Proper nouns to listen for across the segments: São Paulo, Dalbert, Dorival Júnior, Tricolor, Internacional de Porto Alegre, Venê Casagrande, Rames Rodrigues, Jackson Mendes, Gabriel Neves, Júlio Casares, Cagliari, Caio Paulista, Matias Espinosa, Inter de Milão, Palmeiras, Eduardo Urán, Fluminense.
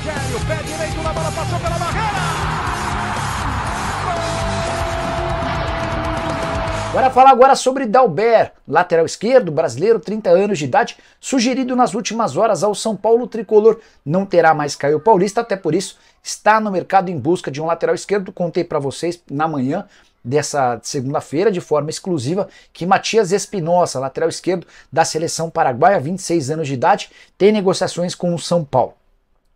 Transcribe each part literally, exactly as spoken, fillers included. Rogério, pé direito na bola, passou pela barreira. Bora falar agora sobre Dalbert, lateral esquerdo, brasileiro, trinta anos de idade, sugerido nas últimas horas ao São Paulo tricolor. Não terá mais Caio Paulista, até por isso está no mercado em busca de um lateral esquerdo. Contei para vocês na manhã dessa segunda-feira, de forma exclusiva, que Matias Espinosa, lateral esquerdo da seleção paraguaia, vinte e seis anos de idade, tem negociações com o São Paulo.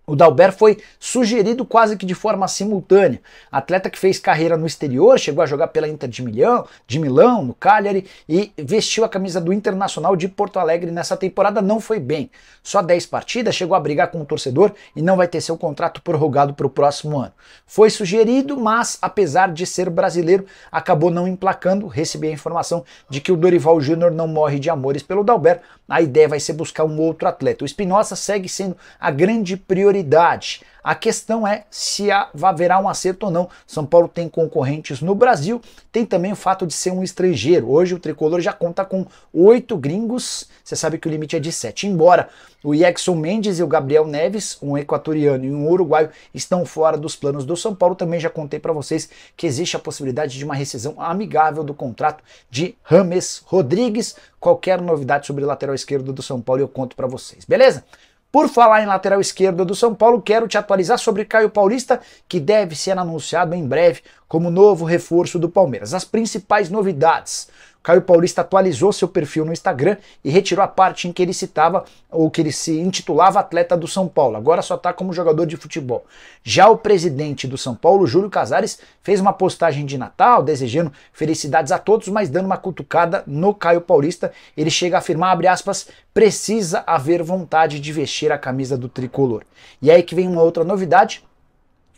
O Dalbert foi sugerido quase que de forma simultânea. Atleta que fez carreira no exterior, chegou a jogar pela Inter de Milão, de Milão, no Cagliari, e vestiu a camisa do Internacional de Porto Alegre nessa temporada. Não foi bem. Só dez partidas, chegou a brigar com o torcedor e não vai ter seu contrato prorrogado para o próximo ano. Foi sugerido, mas apesar de ser brasileiro, acabou não emplacando. Recebi a informação de que o Dorival Júnior não morre de amores pelo Dalbert. A ideia vai ser buscar um outro atleta. O Espinosa segue sendo a grande prioridade. A questão é se haverá um acerto ou não. São Paulo tem concorrentes no Brasil, tem também o fato de ser um estrangeiro. Hoje o tricolor já conta com oito gringos, você sabe que o limite é de sete. Embora o Jackson Mendes e o Gabriel Neves, um equatoriano e um uruguaio, estão fora dos planos do São Paulo, também já contei para vocês que existe a possibilidade de uma rescisão amigável do contrato de Rames Rodrigues. Qualquer novidade sobre o lateral esquerdo do São Paulo eu conto para vocês, beleza? Por falar em lateral esquerdo do São Paulo, quero te atualizar sobre Caio Paulista, que deve ser anunciado em breve como novo reforço do Palmeiras. As principais novidades: Caio Paulista atualizou seu perfil no Instagram e retirou a parte em que ele citava ou que ele se intitulava atleta do São Paulo. Agora só está como jogador de futebol. Já o presidente do São Paulo, Júlio Casares, fez uma postagem de Natal desejando felicidades a todos, mas dando uma cutucada no Caio Paulista. Ele chega a afirmar, abre aspas, precisa haver vontade de vestir a camisa do tricolor. E aí que vem uma outra novidade: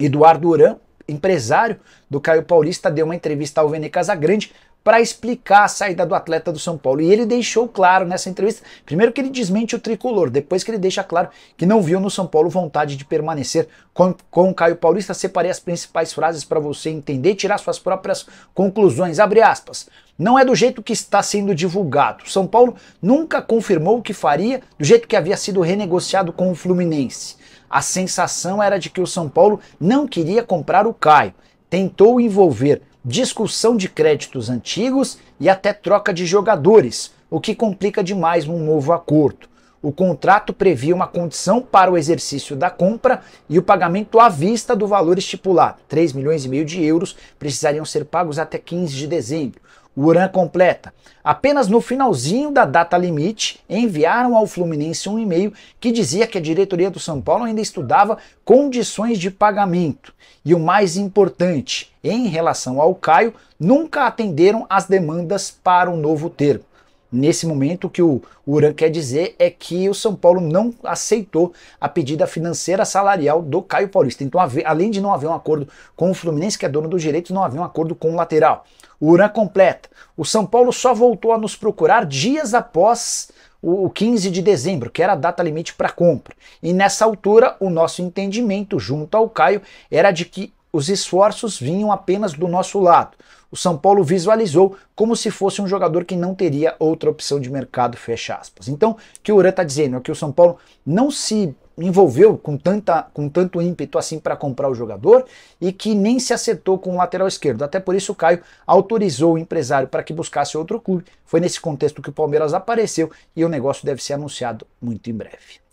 Eduardo Urán, empresário do Caio Paulista, deu uma entrevista ao Venê Casagrande para explicar a saída do atleta do São Paulo. E ele deixou claro nessa entrevista, primeiro que ele desmente o tricolor, depois que ele deixa claro que não viu no São Paulo vontade de permanecer com, com o Caio Paulista. Separei as principais frases para você entender e tirar suas próprias conclusões. Abre aspas. Não é do jeito que está sendo divulgado. São Paulo nunca confirmou o que faria, do jeito que havia sido renegociado com o Fluminense. A sensação era de que o São Paulo não queria comprar o Caio. Tentou envolver discussão de créditos antigos e até troca de jogadores, o que complica demais um novo acordo. O contrato previa uma condição para o exercício da compra e o pagamento à vista do valor estipulado. três milhões e meio de euros precisariam ser pagos até quinze de dezembro. O Urán completa. Apenas no finalzinho da data limite, enviaram ao Fluminense um e-mail que dizia que a diretoria do São Paulo ainda estudava condições de pagamento. E o mais importante, em relação ao Caio, nunca atenderam às demandas para um novo termo. Nesse momento, o que o Urán quer dizer é que o São Paulo não aceitou a pedida financeira salarial do Caio Paulista. Então, além de não haver um acordo com o Fluminense, que é dono dos direitos, não haver um acordo com o lateral. O Urán completa. O São Paulo só voltou a nos procurar dias após o quinze de dezembro, que era a data limite para compra. E nessa altura, o nosso entendimento junto ao Caio era de que os esforços vinham apenas do nosso lado. O São Paulo visualizou como se fosse um jogador que não teria outra opção de mercado, fecha aspas. Então, o que o Urán está dizendo é que o São Paulo não se envolveu com, tanta, com tanto ímpeto assim para comprar o jogador e que nem se acertou com o lateral esquerdo. Até por isso o Caio autorizou o empresário para que buscasse outro clube. Foi nesse contexto que o Palmeiras apareceu e o negócio deve ser anunciado muito em breve.